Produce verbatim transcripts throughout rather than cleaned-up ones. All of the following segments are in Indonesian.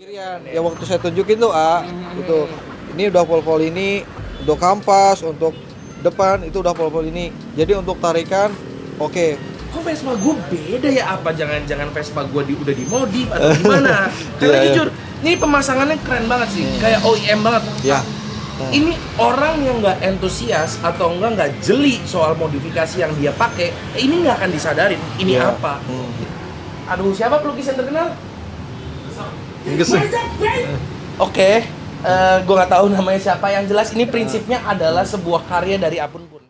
Kirian, ya waktu saya tunjukin tuh A, hmm. gitu. Ini udah pol-pol ini, untuk kampas, untuk depan itu udah pol-pol ini. Jadi untuk tarikan, oke. Okay. Kok Vespa gue beda ya apa? Jangan-jangan Vespa gue di, udah dimodif atau gimana? Karena yeah, jujur, yeah. ini pemasangannya keren banget sih, yeah. kayak O E M banget. Ya. Yeah. Yeah. Ini orang yang nggak entusias atau enggak nggak jeli soal modifikasi yang dia pakai, ini nggak akan disadarin. Ini yeah. apa? Hmm. Aduh, siapa pelukis yang terkenal? Oke, okay, uh, gue nggak tahu namanya siapa. Yang jelas ini prinsipnya adalah sebuah karya dari Apun Purna.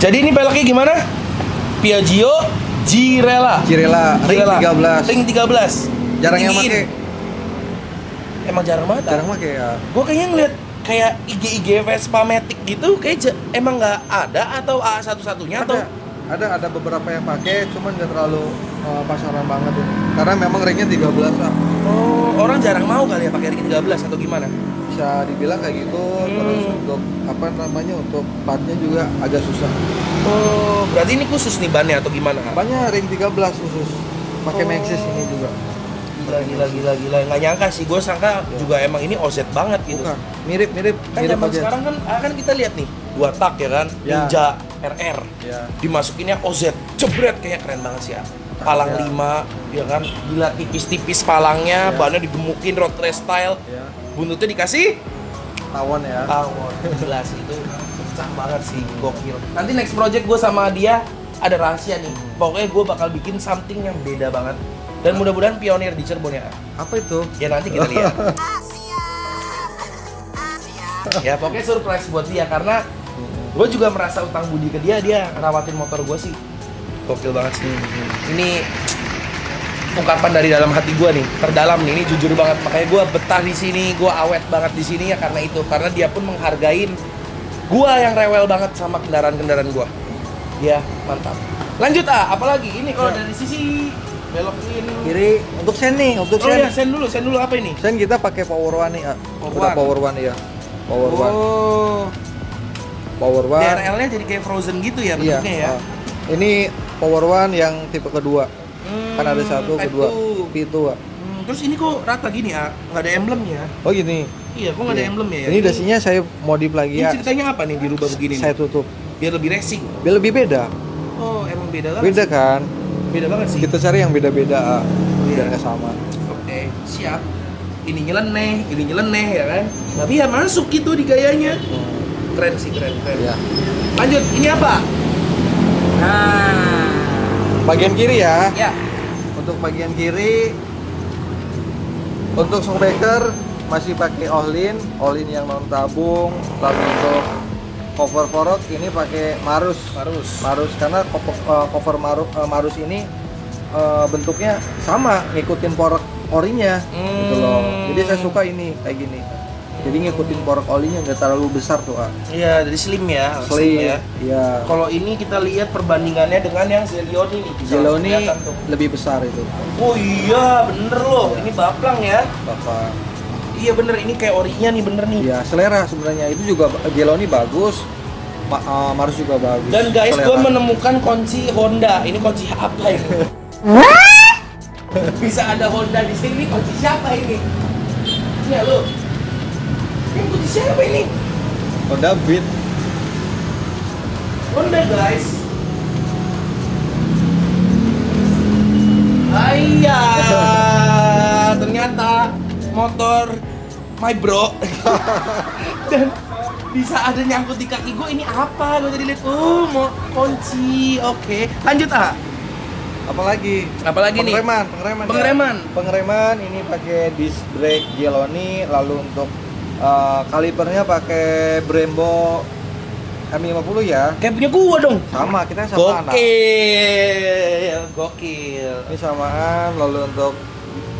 Jadi ini peleknya gimana? Piaggio Girella. Girella, ring tiga belas. Jarang yang pakai. Emang jarang banget. Jarang pakai ya. Gua kayaknya ngeliat kayak I G I G Vespa Matic gitu, kayak emang nggak ada atau A satu-satunya atau ada ada beberapa yang pakai, cuman nggak terlalu uh, pasaran banget ya. Karena memang ringnya tiga belas lah. Oh, orang jarang mau kali ya pakai ring tiga belas atau gimana? Bisa dibilang kayak gitu, hmm. terus untuk apa namanya untuk partnya juga agak susah. Oh, berarti ini khusus nih bannya atau gimana? Bannya ring tiga belas khusus, pakai oh. Maxxis ini juga. Gila, gila, gila, nggak nyangka sih, gue sangka ya. juga emang ini O Z banget gitu. Bukan. Mirip, mirip, kan mirip zaman aja. Sekarang kan, kan kita lihat nih, dua tak ya kan, ya. Ninja R R, ya. dimasukinnya O Z, jebret, kayaknya keren banget sih ya. Palang ya. lima, ya kan, gila tipis-tipis palangnya, ya. bannya digemukin, road race style. Ya. Buntutnya dikasih tawon ya. Tawon, jelas itu pecah banget sih, gokil. Nanti next project gue sama dia ada rahasia nih. Pokoknya gue bakal bikin something yang beda banget. Dan mudah-mudahan pionir di Cirebon ya. Apa itu? Ya nanti kita lihat. Ya pokoknya surprise buat dia karena gue juga merasa utang budi ke dia. Dia rawatin motor gue sih. Gokil banget sih. Ini ungkapan dari dalam hati gue nih, terdalam nih, ini jujur banget. Makanya gue betah di sini, gue awet banget di sini ya karena itu, karena dia pun menghargain gue yang rewel banget sama kendaraan-kendaraan gue. Ya mantap. Lanjut ah, apalagi ini kalau dari sisi belok ini kiri untuk sen nih, untuk sen. Oh iya, sen dulu, sen dulu apa ini? Sen kita pakai Power One nih, ah. Power Udah One. Power One ya. Power oh. One. Power One. D R L-nya jadi kayak frozen gitu ya bentuknya iya, ya. Uh. Ini Power One yang tipe kedua. Hmm, kan ada satu, kedua, P dua. Hmm, terus ini kok rata gini ya? Nggak ada emblemnya? Oh gini? Iya, kok nggak ada emblemnya ya? Ini dasinya saya modif lagi ya. Ini ceritanya apa nih dirubah begini? Saya tutup. Biar lebih racing? Biar lebih beda. Oh, emang beda banget? Beda kan? Beda banget sih. Kita cari yang beda-beda, biar nggak sama. Oke, siap. Ini nyeleneh, ini nyeleneh ya kan? Tapi ya masuk gitu di gayanya. Keren sih, keren, keren. Ya. Lanjut, ini apa? Nah. Bagian kiri ya. ya. Untuk bagian kiri, untuk shockbreaker masih pakai Ohlin, Ohlin yang non tabung. Lalu untuk cover forok ini pakai Marus. Marus. Marus karena cover Marus, Marus ini bentuknya sama, ngikutin porok orinya, hmm. gitu loh. Jadi saya suka ini kayak gini. Jadi ngikutin porok olinya nggak terlalu besar tuh, ah. Iya, jadi slim ya. Slim ya. Iya. Kalau ini kita lihat perbandingannya dengan yang Geloni nih. Geloni lebih besar itu. Oh iya, bener loh. Ini baplang ya. Bapak. Iya bener, ini kayak orinya nih bener nih. Iya, selera sebenarnya. Itu juga Geloni bagus. Marus juga bagus. Dan guys, gue menemukan kunci Honda. Ini kunci apa ini? Bisa ada Honda di sini? Kunci siapa ini? Iya lo. Ini kunci siapa ini? Honda Beat. Honda guys. Iya, ternyata motor my bro. Dan bisa ada nyangkut di kaki gue, ini apa? Gue jadi lihat, oh mau kunci, oke. Okay. Lanjut ah. Apalagi, apalagi pengereman, nih? Pengereman, pengereman. Ya. Pengereman ini pakai disc brake Geloni, lalu untuk Uh, kalipernya pakai Brembo M lima puluh ya. Kayak punya gua dong. Sama, kita sama anak. Gokil, gokil. Ini samaan, lalu untuk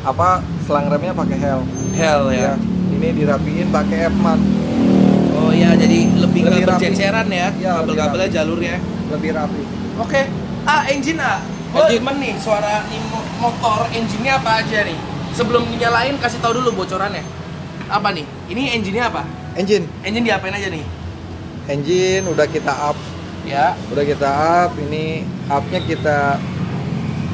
apa? Selang remnya pakai Hell. Hell ya. ya. Ini dirapiin pakai Epman. Oh Iya, jadi lebih, lebih ke berceceran ya, ya kabel-kabelnya, jalurnya lebih rapi. Oke, okay. Ah, engine A. Gue demen nih suara motor, engine-nya apa aja nih? Sebelum nyalain kasih tahu dulu bocorannya. Apa nih? Ini engine-nya apa? Engine. Engine diapain aja nih? Engine udah kita up. Ya. Udah kita up. Ini up-nya kita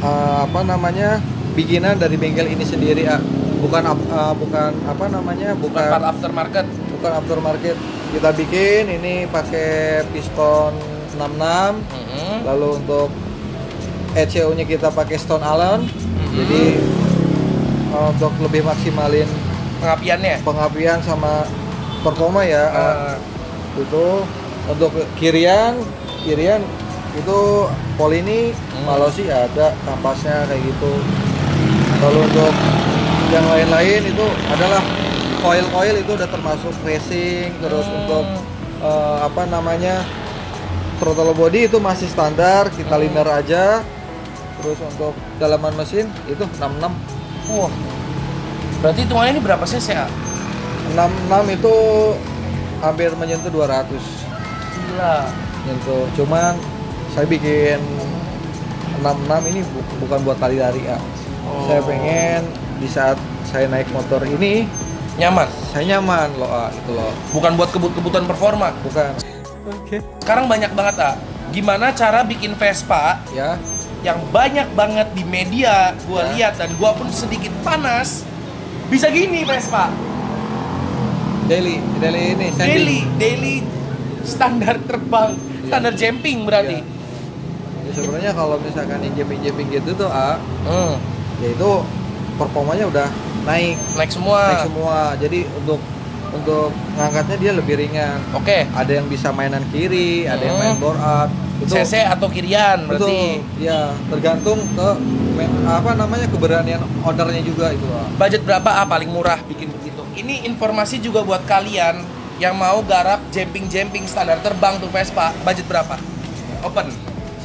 uh, apa namanya? bikinan dari bengkel ini sendiri, ya. Bukan up, uh, bukan apa namanya? Bukan, bukan part aftermarket. Bukan aftermarket. Kita bikin ini pakai piston enam puluh enam. Mm-hmm. Lalu untuk E C U-nya kita pakai Stone Allen, mm-hmm. Jadi uh, untuk lebih maksimalin pengapiannya, pengapian sama performa ya. Uh. Itu untuk kirian, kirian itu Polini, hmm. Malosi ada, kampasnya kayak gitu. Kalau untuk yang lain-lain itu adalah coil-coil itu udah termasuk racing, terus hmm. untuk uh, apa namanya throttle body itu masih standar, kita hmm. linear aja. Terus untuk dalaman mesin itu enam puluh enam. Wah, berarti hitungannya ini berapa cc? enam puluh enam itu hampir menyentuh dua ratus. Gila. Nyentuh, cuman saya bikin enam puluh enam ini bu bukan buat lari-lari ya. Oh. Saya pengen di saat saya naik motor ini nyaman. Saya nyaman loh, A, gitu loh. Bukan buat kebut-kebutan performa, bukan. Oke. Okay. Sekarang banyak banget, A. Gimana cara bikin Vespa ya? Yang banyak banget di media gue ya. Lihat dan gue pun sedikit panas bisa gini Vespa daily daily ini standing. daily daily standar terbang ya. Standar jumping berarti ya. Ya, sebenarnya kalau misalkan yang jumping jumping gitu tuh A, hmm. ya itu performanya udah naik naik semua naik semua jadi untuk untuk ngangkatnya dia lebih ringan. Oke. Okay. Ada yang bisa mainan kiri, hmm. ada yang main bore up. C C atau kirian berarti. Betul, ya tergantung ke apa namanya keberanian ownernya juga itu. Budget berapa ah, paling murah bikin begitu. Ini informasi juga buat kalian yang mau garap jumping-jumping standar terbang tuh Vespa, budget berapa? Open.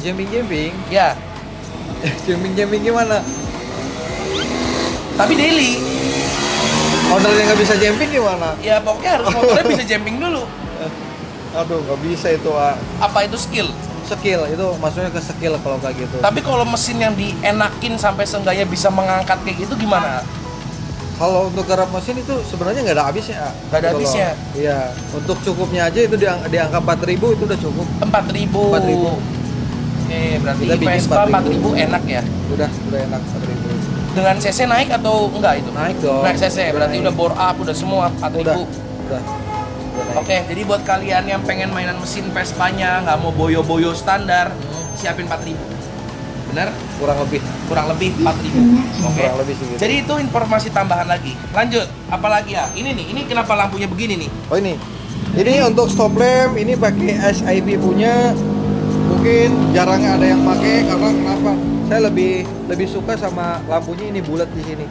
Jumping-jumping? Ya. Jumping-jumping gimana? Tapi daily. Ownernya nggak bisa jumping gimana? Ya pokoknya harus motornya bisa jumping dulu. Aduh, nggak bisa itu, A. Apa itu skill? Skill, itu maksudnya ke skill kalau kayak gitu. Tapi kalau mesin yang dienakin sampai seenggaknya bisa mengangkat kayak gitu gimana? Kalau untuk garap mesin itu sebenarnya nggak ada habisnya, A. Nggak ada habisnya? Iya, untuk cukupnya aja itu di, di angka empat ribu itu udah cukup. Empat ribu? empat ribu. Oke, berarti Vespa empat ribu enak ya? Udah, udah enak empat ribu. Dengan C C naik atau enggak itu? Naik dong. Naik C C, berarti naik. Udah bore up, udah semua empat ribu. Udah, udah. Oke, okay, jadi buat kalian yang pengen mainan mesin Vespanya, nggak mau boyo-boyo standar, hmm. siapin empat ribu. Bener? Kurang lebih. Kurang lebih empat ribu. Oke. Okay. Kurang lebih segitu. Jadi itu informasi tambahan lagi. Lanjut, apa lagi ya? Ini nih, ini kenapa lampunya begini nih? Oh ini. Jadi untuk stop lamp ini pakai S I P punya. Mungkin jarang ada yang pakai karena kenapa? Saya lebih lebih suka sama lampunya ini bulat di sini.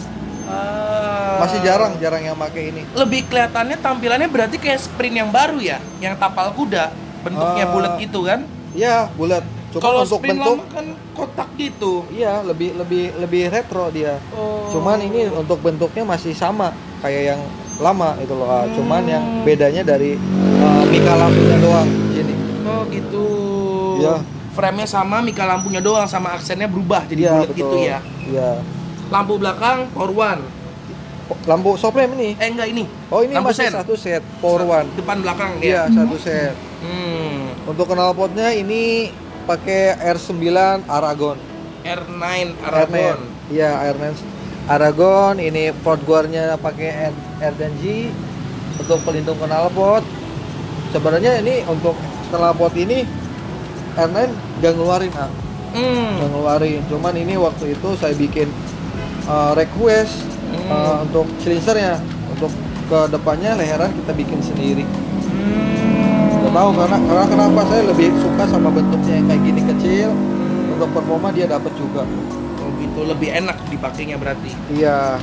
Masih jarang-jarang yang pakai ini. Lebih kelihatannya tampilannya berarti kayak sprint yang baru ya, yang tapal kuda, bentuknya uh, bulat gitu kan? Iya, bulat. Cuma kalau untuk bentuk kan kotak gitu. Iya, lebih lebih lebih retro dia. Oh. Cuman ini untuk bentuknya masih sama kayak yang lama itu loh. Hmm. Cuman yang bedanya dari uh, mika lampunya doang ini. Oh, gitu. Iya. Frame-nya sama, mika lampunya doang sama aksennya berubah jadi ya, bulat gitu ya. Iya. Lampu belakang Power One. Lampu soplem ini? Eh enggak ini. Oh ini lampu masih sen. Satu set Power One. Depan belakang ya. Iya satu set. Hmm. Untuk knalpotnya ini pakai R sembilan Aragon. R sembilan Aragon. Iya R sembilan Aragon. Ini port guardnya pakai R dan G untuk pelindung knalpot. Sebenarnya ini untuk knalpot ini R sembilan gak ngeluarin ah. Hmm. Gak ngeluarin. Cuman ini waktu itu saya bikin Uh, request hmm. uh, untuk silinsernya, untuk ke depannya leheran kita bikin sendiri. Hmm. Gak tahu karena, karena kenapa saya lebih suka sama bentuknya yang kayak gini kecil. Hmm. Untuk performa dia dapat juga. Oh gitu, lebih enak dipakainya berarti. Iya.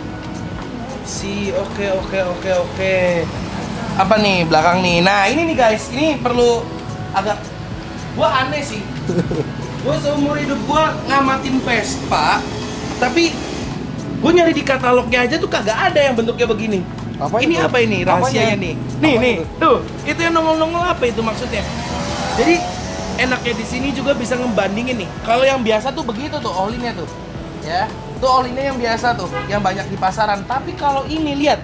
Si oke oke oke oke. Apa nih belakang nih? Nah ini nih guys, ini perlu agak gua aneh sih. Gua seumur hidup gua ngamatin Vespa, tapi gue nyari di katalognya aja tuh kagak ada yang bentuknya begini. Apa ini itu? Apa ini rahasianya nih? Nih apa nih itu? Tuh, itu yang nongol-nongol apa itu maksudnya? Jadi enaknya di sini juga bisa ngebandingin nih. Kalau yang biasa tuh begitu tuh Ohlinnya tuh. Ya, tuh Ohlinnya yang biasa tuh, yang banyak di pasaran. Tapi kalau ini lihat.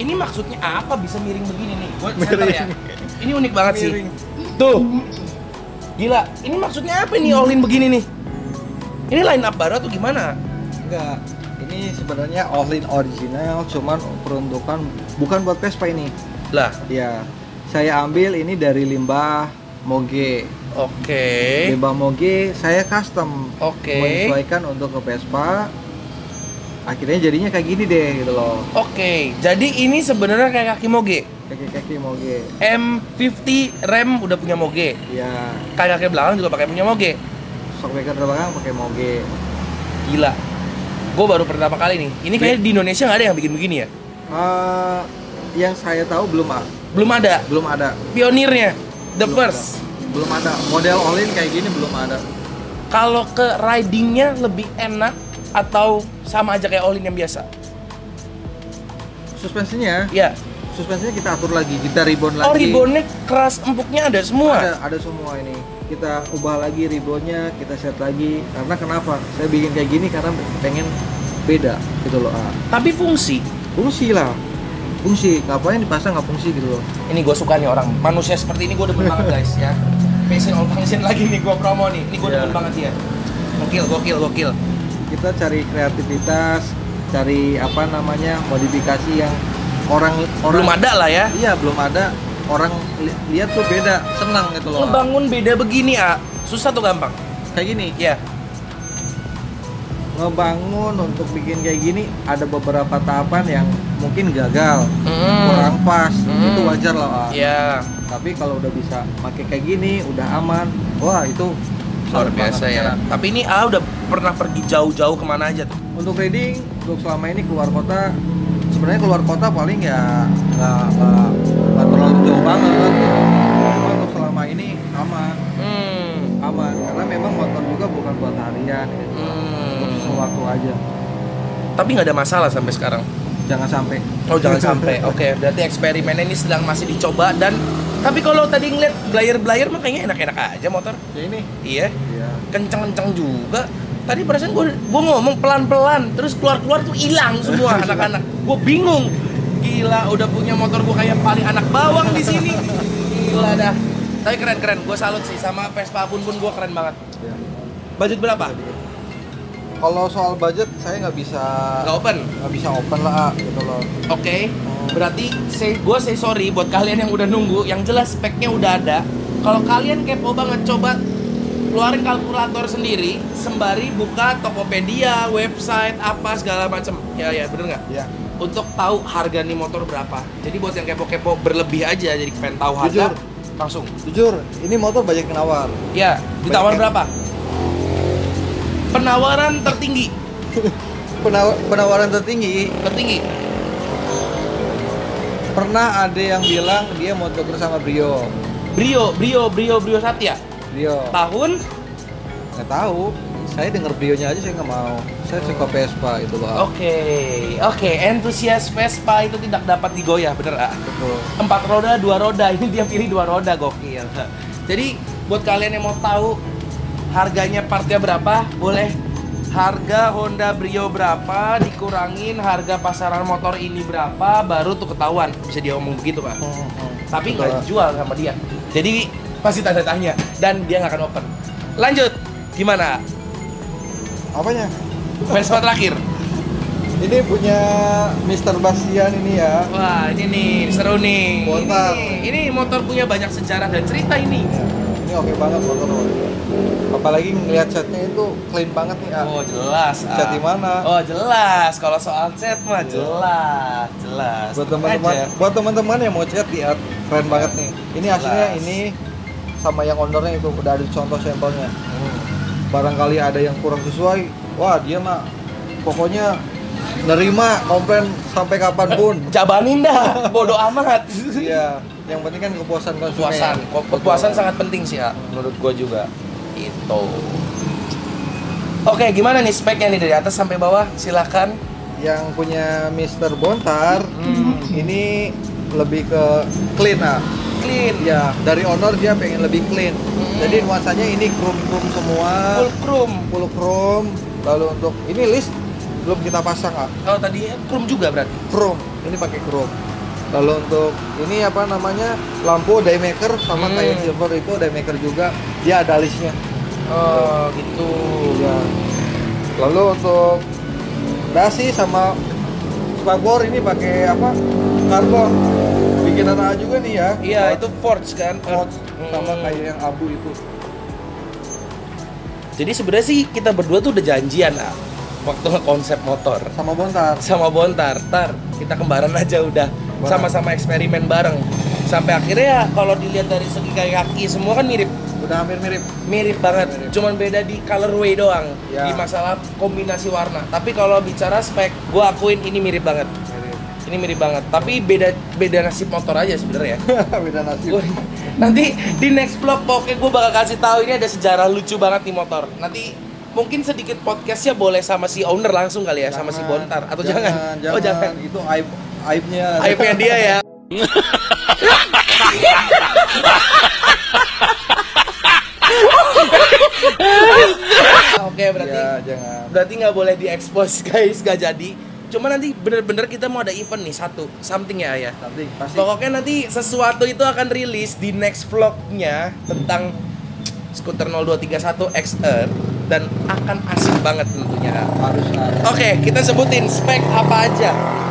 Ini maksudnya apa bisa miring begini nih? Gua sadar ya. Ini unik banget miring. Sih. Tuh. Gila, ini maksudnya apa nih Ohlin begini nih? Ini line up baru atau gimana? Enggak. Ini sebenarnya Ohlin original, cuman peruntukan bukan buat Vespa ini. Lah, ya. Saya ambil ini dari limbah Moge. Oke. Okay. Limbah Moge saya custom. Oke. Okay. Menyesuaikan untuk ke Vespa. Akhirnya jadinya kayak gini deh gitu loh. Oke, okay, jadi ini sebenarnya kayak kaki Moge. Kaki-kaki Moge. M lima puluh rem udah punya Moge. Iya. Kayak kaki belakang juga pakai punya Moge. Shockbreaker belakang pakai Moge. Gila. Gue baru pertama kali nih. Ini kayaknya di Indonesia nggak ada yang bikin begini ya? Uh, yang saya tahu belum ada. Belum ada. Belum ada. Pionirnya, the belum first. Ada. Belum ada. Model Ohlin kayak gini belum ada. Kalau ke ridingnya lebih enak. Atau sama aja kayak Ohlin yang biasa? Suspensinya? Iya. Suspensinya kita atur lagi, kita ribbon lagi. Oh, ribbonnya keras empuknya ada semua? Ada, ada semua ini. Kita ubah lagi ribbonnya, kita set lagi. Karena kenapa? Saya bikin kayak gini karena pengen beda gitu loh. Tapi fungsi? Fungsi lah. Fungsi, ngapain dipasang nggak fungsi gitu loh. Ini gue suka nih orang, manusia seperti ini gue demen banget guys ya. Passion all function lagi nih gue promo nih, ini gue yeah. demen banget ya. Gokil, gokil, gokil. Kita cari kreativitas, cari apa namanya modifikasi yang orang orang belum ada lah ya. Iya, belum ada. Orang li lihat tuh beda, senang gitu loh. Ngebangun beda begini, ah. Susah tuh gampang. Kayak gini, ya. Ngebangun untuk bikin kayak gini ada beberapa tahapan yang mungkin gagal, mm. kurang pas, mm. itu wajar lah. Iya. Tapi kalau udah bisa pakai kayak gini, udah aman. Wah, itu luar biasa ya. Tapi ini A udah pernah pergi jauh-jauh kemana aja tuh? Untuk riding, untuk selama ini keluar kota, sebenarnya keluar kota paling ya nggak terlalu jauh banget. Cuma untuk selama ini aman, hmm. aman karena memang motor juga bukan buat harian, gitu. hmm. Untuk sesuatu aja. Tapi nggak ada masalah sampai sekarang. Jangan sampai. Oh jangan sampai. Oke, okay, berarti eksperimennya ini sedang masih dicoba dan tapi kalau tadi ngeliat belayer-belayer makanya enak-enak aja motor. Ya ini. Iya. Iya. Kenceng-kenceng juga. Tadi perasaan gue gue ngomong pelan-pelan terus keluar-keluar tuh hilang semua anak-anak. Gue bingung. Gila, udah punya motor gue kayak paling anak bawang di sini. Gila dah. Tapi keren-keren. Gue salut sih sama Vespa Apun pun gue keren banget. Iya. Budget berapa? Kalau soal budget saya nggak bisa. Nggak open. Nggak bisa open lah gitu loh. Oke. Okay. Berarti say, gue say sorry buat kalian yang udah nunggu, yang jelas speknya udah ada. Kalau kalian kepo banget, coba keluarin kalkulator sendiri sembari buka Tokopedia, website, apa segala macam. Ya ya, bener nggak? Ya. Untuk tahu harga nih motor berapa. Jadi buat yang kepo-kepo berlebih aja, jadi pengen tahu harga. Jujur, langsung. Jujur, ini motor banyak yang nawar. Ya, ditawar banyak berapa? Penawaran tertinggi. Penaw penawaran tertinggi. Tertinggi. Pernah ada yang bilang dia mau tuker sama Brio. Brio, Brio, Brio, Brio Satya. Brio. Tahun? Nggak tahu. Saya denger Brionya aja saya nggak mau. Saya suka Vespa itu loh. Oke, okay. oke. Okay. Entusias Vespa itu tidak dapat digoyah, bener ah. Betul. Empat roda, dua roda. Ini dia pilih dua roda, gokil. Jadi buat kalian yang mau tahu harganya partnya berapa, boleh. Harga Honda Brio berapa, dikurangin harga pasaran motor ini berapa, baru tuh ketahuan. Bisa dia ngomong begitu, Pak. Oh, oh. Tapi nggak dijual sama dia. Jadi pasti tanda-tanya, dan dia nggak akan open. Lanjut, gimana? Apanya? Vespa terakhir. Ini punya Mr Bastian ini ya. Wah, ini nih, seru nih. Bontar. Ini, ini motor punya banyak sejarah dan cerita ini. Ya. Ini oke banget motor, apalagi ngelihat catnya itu clean banget nih. Ah. Oh jelas. Ah. Cat di mana? Oh jelas. Kalau soal cat mah jelas, jelas. Buat teman-teman, buat teman-teman yang mau cat lihat keren banget nih. Ini jelas. Hasilnya ini sama yang ownernya itu udah ada contoh sampelnya. Hmm. Barangkali ada yang kurang sesuai, wah dia mah pokoknya nerima komplain sampai kapanpun. Jabanin dah, bodoh amat. Iya. Yang penting kan kepuasan konsumen. Kepuasan, kepuasan sangat penting sih ya, menurut gua juga. Itu. Oke, gimana nih speknya nih dari atas sampai bawah? Silakan. yang punya Mister Bontar hmm. ini lebih ke clean lah. Clean. Ya, dari owner dia pengen lebih clean. Hmm. Jadi nuansanya ini krum-krum semua. Full krum, full krum. Lalu untuk ini list belum kita pasang ah. Oh, tadi krum juga berarti. Krum. Ini pakai krum. Lalu untuk ini apa namanya? Lampu daymaker sama hmm. kayak silver itu daymaker juga. Dia ada listnya. Oh, gitu. Ya. Lalu untuk dasi sama spakbor ini pakai apa? Karbon. Bikinan A juga nih ya. Iya, Ford. Itu forge kan. Forge sama hmm. kayak yang abu itu. Jadi sebenarnya sih kita berdua tuh udah janjian ah waktu konsep motor. Sama Bontar. Sama Bontar. Tar, kita kembaran aja udah. Sama-sama eksperimen bareng. Sampai akhirnya ya kalau dilihat dari segi kaki semua kan mirip. Udah hampir mirip. Mirip banget. Mirip. Cuman beda di colorway doang. Ya. Di masalah kombinasi warna. Tapi kalau bicara spek, gua akuin ini mirip banget. Mirip. Ini mirip banget. Tapi beda beda nasib motor aja sebenarnya. Beda nasib. Gua, nanti di next vlog pokoknya gua bakal kasih tahu ini ada sejarah lucu banget nih motor. Nanti mungkin sedikit podcastnya boleh sama si owner langsung kali ya, jangan, sama si Bontar atau jangan? Jangan, jangan. Oh jangan, itu aib, aibnya. Aibnya dia ya. Oke okay, berarti ya, jangan. Berarti nggak boleh diekspos guys, nggak jadi. Cuma nanti bener-bener kita mau ada event nih satu, something ya ya. Something, pasti. Pokoknya nanti sesuatu itu akan rilis di next vlognya tentang skuter nol dua tiga satu X R. Dan akan asik banget tentunya. Harus. Oke, okay, kita sebutin spek apa aja.